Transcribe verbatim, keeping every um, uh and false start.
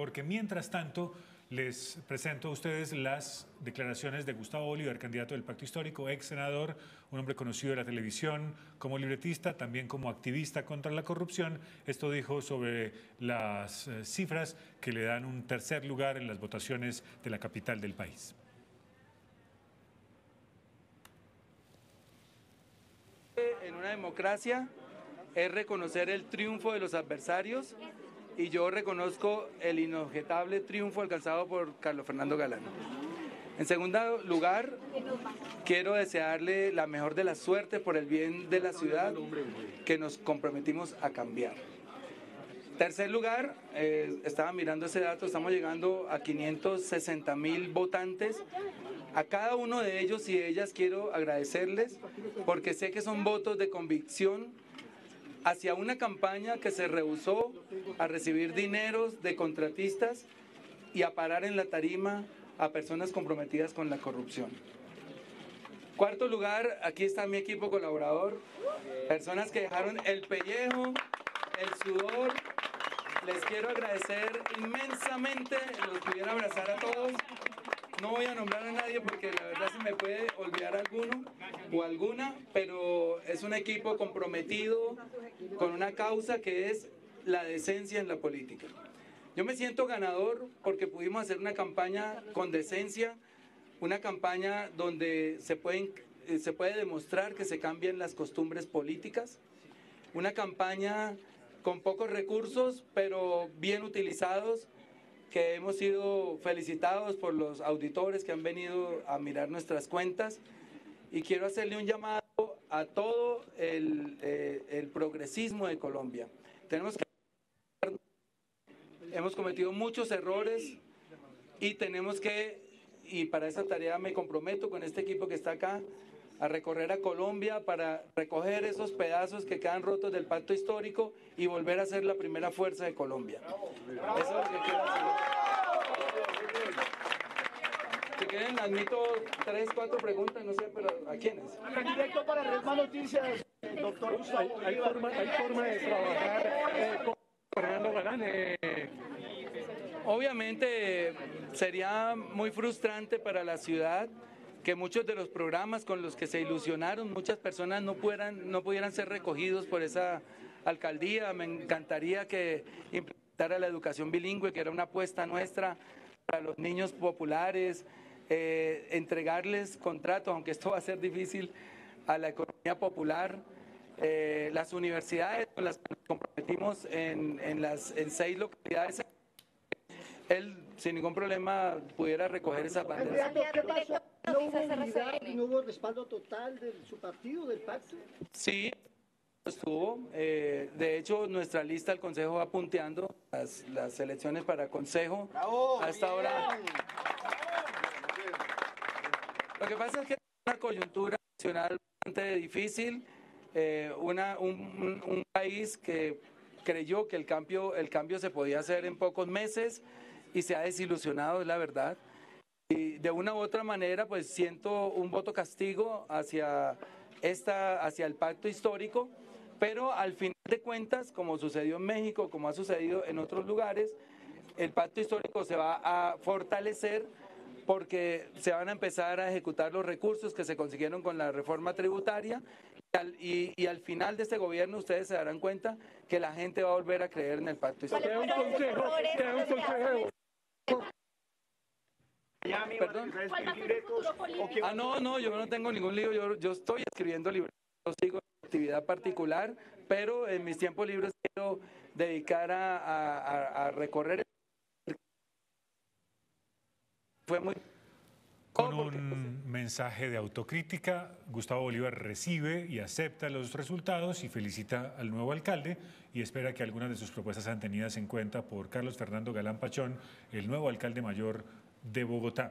porque mientras tanto les presento a ustedes las declaraciones de Gustavo Bolívar, candidato del Pacto Histórico, ex senador, un hombre conocido de la televisión como libretista, también como activista contra la corrupción. Esto dijo sobre las eh, cifras que le dan un tercer lugar en las votaciones de la capital del país. En una democracia es reconocer el triunfo de los adversarios y yo reconozco el inobjetable triunfo alcanzado por Carlos Fernando Galán. En segundo lugar, quiero desearle la mejor de las suertes por el bien de la ciudad que nos comprometimos a cambiar. Tercer lugar, eh, estaba mirando ese dato, estamos llegando a quinientos sesenta mil votantes. A cada uno de ellos y de ellas quiero agradecerles porque sé que son votos de convicción hacia una campaña que se rehusó a recibir dineros de contratistas y a parar en la tarima a personas comprometidas con la corrupción. Cuarto lugar, aquí está mi equipo colaborador, personas que dejaron el pellejo, el sudor. Les quiero agradecer inmensamente, los pudiera abrazar a todos. No voy a nombrar a nadie porque la verdad se me puede olvidar alguno o alguna, pero es un equipo comprometido con una causa que es la decencia en la política. Yo me siento ganador porque pudimos hacer una campaña con decencia, una campaña donde se, pueden, se puede demostrar que se cambian las costumbres políticas, una campaña con pocos recursos pero bien utilizados, que hemos sido felicitados por los auditores que han venido a mirar nuestras cuentas, y quiero hacerle un llamado a todo el, eh, el progresismo de Colombia. Tenemos que... Hemos cometido muchos errores y tenemos que, y para esa tarea me comprometo con este equipo que está acá, a recorrer a Colombia para recoger esos pedazos que quedan rotos del Pacto Histórico y volver a ser la primera fuerza de Colombia. Bravo, eso es lo que quiero hacer. Si quieren, admito tres, cuatro preguntas, no sé, pero ¿a quiénes? Directo para Red Más Noticias, doctor Gustavo. ¿Hay, hay, forma, hay forma de trabajar eh, con Fernando Galán? Eh. Obviamente sería muy frustrante para la ciudad que muchos de los programas con los que se ilusionaron muchas personas no pudieran, no pudieran ser recogidos por esa alcaldía. Me encantaría que implementara la educación bilingüe, que era una apuesta nuestra para los niños populares, eh, entregarles contratos, aunque esto va a ser difícil, a la economía popular. Eh, las universidades con las que nos comprometimos en, en, las, en seis localidades, él sin ningún problema pudiera recoger esas banderas. ¿Qué pasó? ¿No hubo unidad, no hubo respaldo total de su partido, del pacto? Sí, estuvo. Eh, de hecho, nuestra lista al Consejo va punteando las, las elecciones para Consejo. Bravo, hasta bien. Ahora. Lo que pasa es que es una coyuntura nacional bastante difícil. Eh, una, un, un, un país que creyó que el cambio, el cambio se podía hacer en pocos meses y se ha desilusionado, es la verdad. Y de una u otra manera, pues siento un voto castigo hacia, esta, hacia el Pacto Histórico, pero al final de cuentas, como sucedió en México, como ha sucedido en otros lugares, el Pacto Histórico se va a fortalecer porque se van a empezar a ejecutar los recursos que se consiguieron con la reforma tributaria y al, y, y al final de este gobierno ustedes se darán cuenta que la gente va a volver a creer en el Pacto Histórico. ¿Perdón? Ah, no, no, yo no tengo ningún libro, yo, yo estoy escribiendo libros, yo sigo en actividad particular, pero en mis tiempos libres quiero dedicar a, a, a recorrer. Fue muy... Con un mensaje de autocrítica, Gustavo Bolívar recibe y acepta los resultados y felicita al nuevo alcalde y espera que algunas de sus propuestas sean tenidas en cuenta por Carlos Fernando Galán Pachón, el nuevo alcalde mayor de Bogotá.